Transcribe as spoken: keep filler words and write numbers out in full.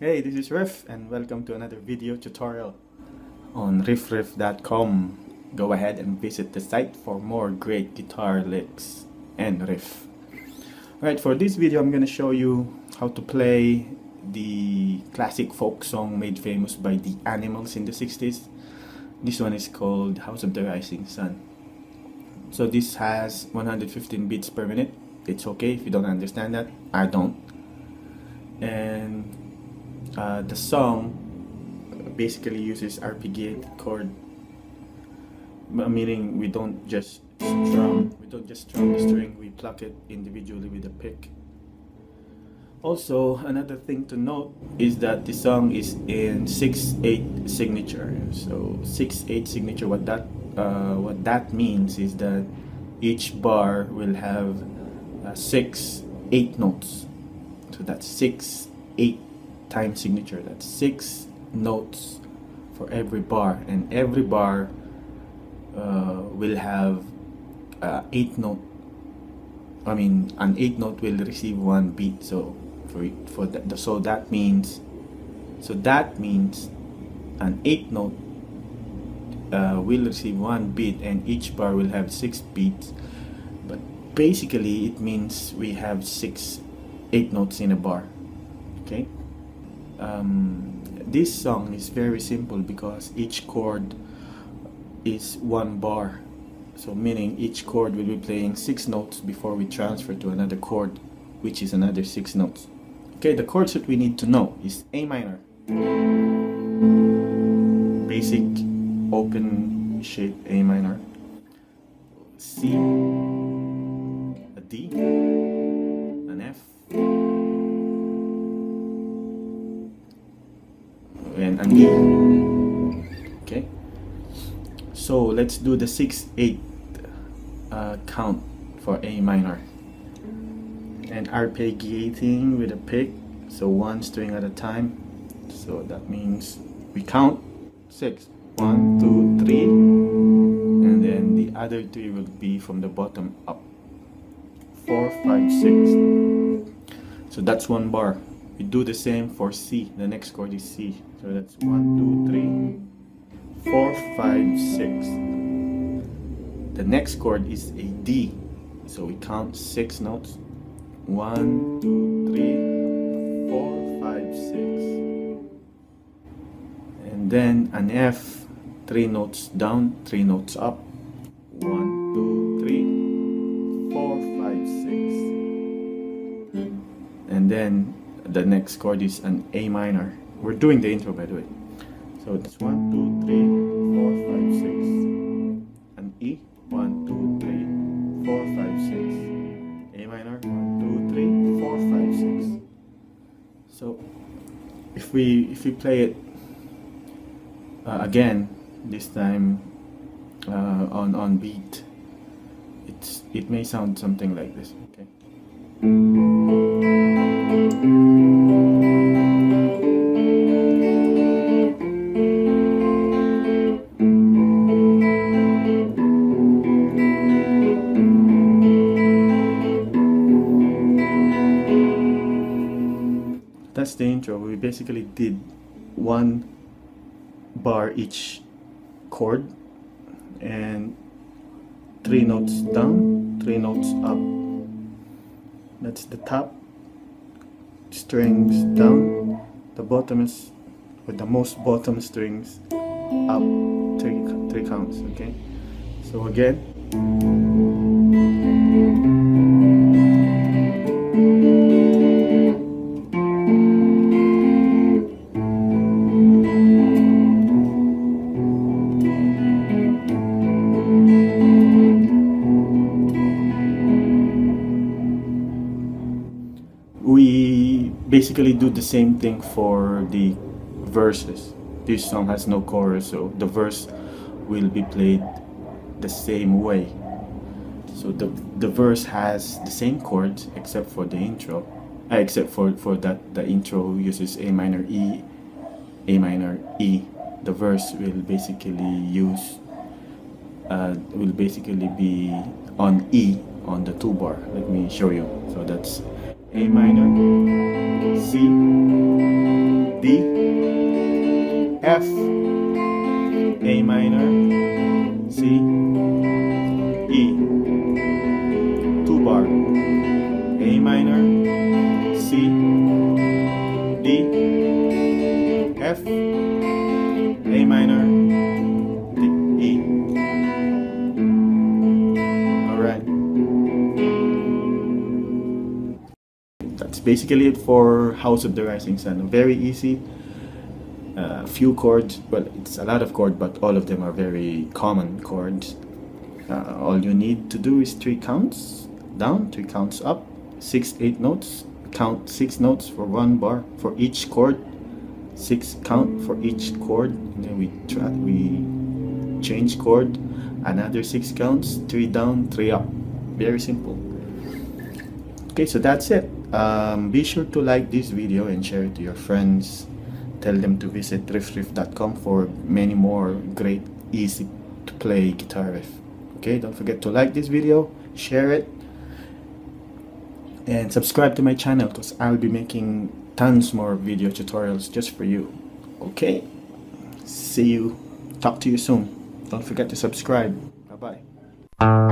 Hey, this is Riff and welcome to another video tutorial on Riff Riff dot com. Go ahead and visit the site for more great guitar licks and riff. Alright, for this video I'm gonna show you how to play the classic folk song made famous by The Animals in the sixties. This one is called House of the Rising Sun. So this has one hundred fifteen beats per minute. It's okay if you don't understand that. I don't. And uh, the song basically uses arpeggiated chord, meaning we don't just strum, we don't just strum the string, we pluck it individually with a pick. Also, another thing to note is that the song is in six eight signature. So six eight signature, what that uh, what that means is that each bar will have uh, six eight notes. So that's six eight time signature. That's six notes for every bar, and every bar Uh, will have uh, eight note. I mean, an eight note will receive one beat. So for for that, so that means, so that means, an eight note uh, will receive one beat, and each bar will have six beats. But basically, it means we have six eight notes in a bar. Okay. Um, this song is very simple because each chord is one bar, so meaning each chord will be playing six notes before we transfer to another chord, which is another six notes. Okay, the chords that we need to know is A minor, basic open shape A minor, C, a D, an F, and an E. Okay. So let's do the six eight uh, count for A minor, and arpeggiating with a pick, so one string at a time. So that means we count six, one, two, three, and then the other three will be from the bottom up, four, five, six. So that's one bar. We do the same for C. The next chord is C. So that's one, two, three, four, five, six. The next chord is a D, so we count six notes. One, two, three, four, five, six. And then an F, three notes down, three notes up. One, two, three, four, five, six. And then the next chord is an A minor. We're doing the intro, by the way. So it's one, two, three, four, five, six. An E, one, two, three, four, five, six. A minor, one, two, three, four, five, six. So if we if we play it uh, again, this time uh, on on beat, it's it may sound something like this. Okay. That's the intro. We basically did one bar each chord, and three notes down, three notes up. That's the top strings down, the bottom is with the most bottom strings up, three, three counts. Okay, so again. Basically do the same thing for the verses. This song has no chorus, so the verse will be played the same way. So the the verse has the same chords except for the intro, uh, except for for that the intro uses A minor, E, A minor, E. The verse will basically use uh, will basically be on E on the two bar. Let me show you. So that's A minor, C, B, F, A minor, C, E, two bar, A minor, C, D, F, A minor, D, E. All right. That's basically it for House of the Rising Sun. Very easy. Uh, few chords, well, it's a lot of chords, but all of them are very common chords. Uh, all you need to do is three counts down, three counts up, six eight notes. Count six notes for one bar for each chord, six count for each chord, and then we try, we change chord, another six counts, three down, three up. Very simple. Okay, so that's it. Um, be sure to like this video and share it to your friends. Tell them to visit Riff Riff dot com for many more great, easy to play guitar riff. Okay, don't forget to like this video, share it, and subscribe to my channel, because I'll be making tons more video tutorials just for you. Okay, see you, talk to you soon. Don't forget to subscribe. Bye bye.